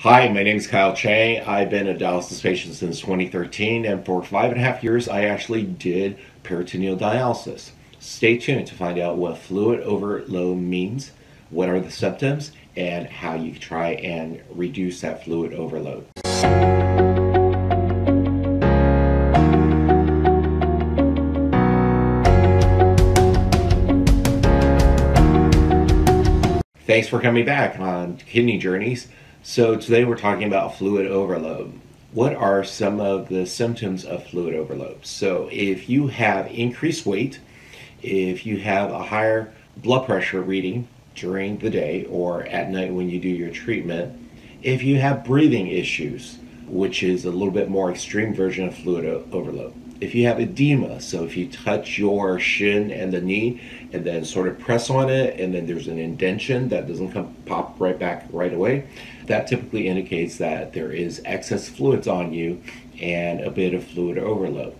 Hi, my name is Kyle Chey. I've been a dialysis patient since 2013, and for 5.5 years, I actually did peritoneal dialysis. Stay tuned to find out what fluid overload means, what are the symptoms, and how you try and reduce that fluid overload. Thanks for coming back on Kidney Journeys. So today we're talking about fluid overload. What are some of the symptoms of fluid overload? So if you have increased weight, if you have a higher blood pressure reading during the day or at night when you do your treatment, if you have breathing issues, which is a little bit more extreme version of fluid overload, if you have edema, so if you touch your shin and the knee and then sort of press on it and then there's an indentation that doesn't pop right back right away, that typically indicates that there is excess fluids on you and a bit of fluid overload.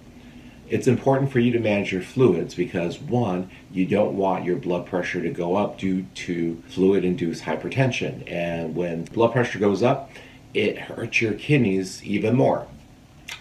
It's important for you to manage your fluids because, one, you don't want your blood pressure to go up due to fluid-induced hypertension, and when blood pressure goes up, it hurts your kidneys even more.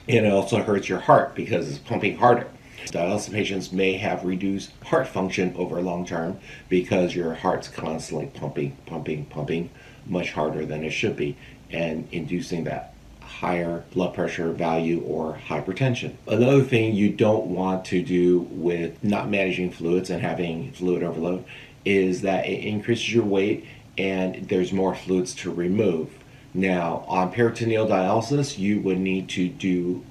And it also hurts your heart because it's pumping harder. Dialysis patients may have reduced heart function over long term because your heart's constantly pumping much harder than it should be and inducing that higher blood pressure value or hypertension. Another thing you don't want to do with not managing fluids and having fluid overload is that it increases your weight and there's more fluids to remove. Now, on peritoneal dialysis, you would need to do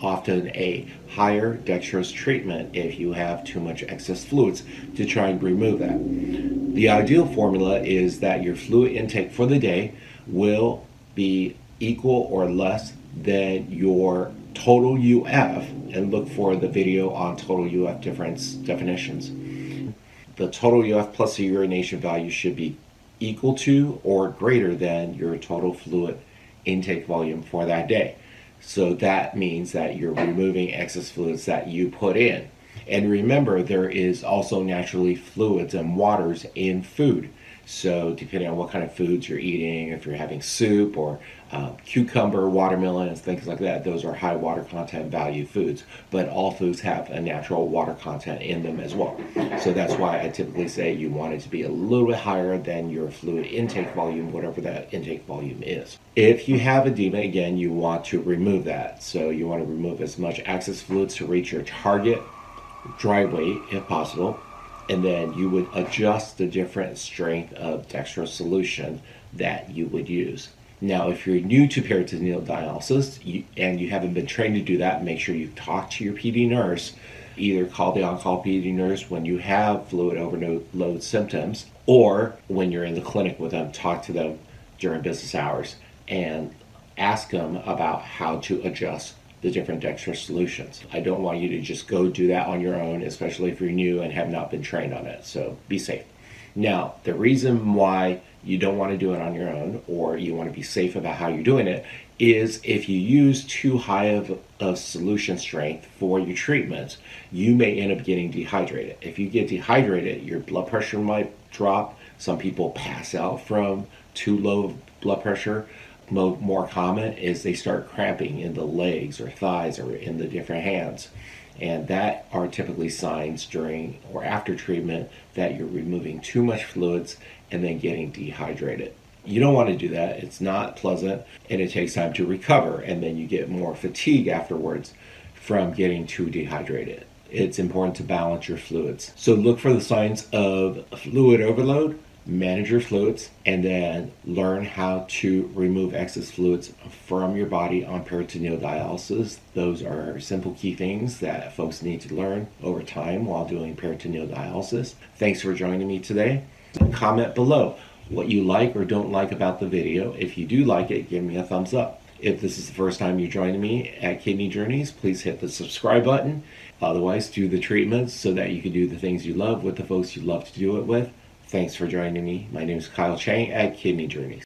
often a higher dextrose treatment if you have too much excess fluids to try and remove that. The ideal formula is that your fluid intake for the day will be equal or less than your total UF, and look for the video on total UF difference definitions. The total UF plus the urination value should be equal to or greater than your total fluid intake volume for that day. So that means that you're removing excess fluids that you put in. And remember, there is also naturally fluids and waters in food. So depending on what kind of foods you're eating, if you're having soup or cucumber, watermelon, and things like that, those are high water content value foods. But all foods have a natural water content in them as well. So that's why I typically say you want it to be a little bit higher than your fluid intake volume, whatever that intake volume is. If you have edema, again, you want to remove that. So you want to remove as much excess fluids to reach your target dry weight if possible. And then you would adjust the different strength of dextrose solution that you would use. Now, if you're new to peritoneal dialysis and you haven't been trained to do that, make sure you talk to your PD nurse. Either call the on-call PD nurse when you have fluid overload symptoms, or when you're in the clinic with them, talk to them during business hours and ask them about how to adjust the different dextrose solutions. I don't want you to just go do that on your own, especially if you're new and have not been trained on it, so be safe. Now, the reason why you don't want to do it on your own, or you want to be safe about how you're doing it, is if you use too high of solution strength for your treatments, you may end up getting dehydrated. If you get dehydrated, your blood pressure might drop. Some people pass out from too low blood pressure. More common is they start cramping in the legs or thighs or in the different hands, and that are typically signs during or after treatment that you're removing too much fluids and then getting dehydrated. You don't want to do that. It's not pleasant, and it takes time to recover, and then you get more fatigue afterwards from getting too dehydrated. It's important to balance your fluids. So look for the signs of fluid overload, manage your fluids, and then learn how to remove excess fluids from your body on peritoneal dialysis. Those are simple key things that folks need to learn over time while doing peritoneal dialysis. Thanks for joining me today. Comment below what you like or don't like about the video. If you do like it, give me a thumbs up. If this is the first time you're joining me at Kidney Journeys, please hit the subscribe button. Otherwise, do the treatments so that you can do the things you love with the folks you love to do it with. Thanks for joining me. My name is Kyle Chey at Kidney Journeys.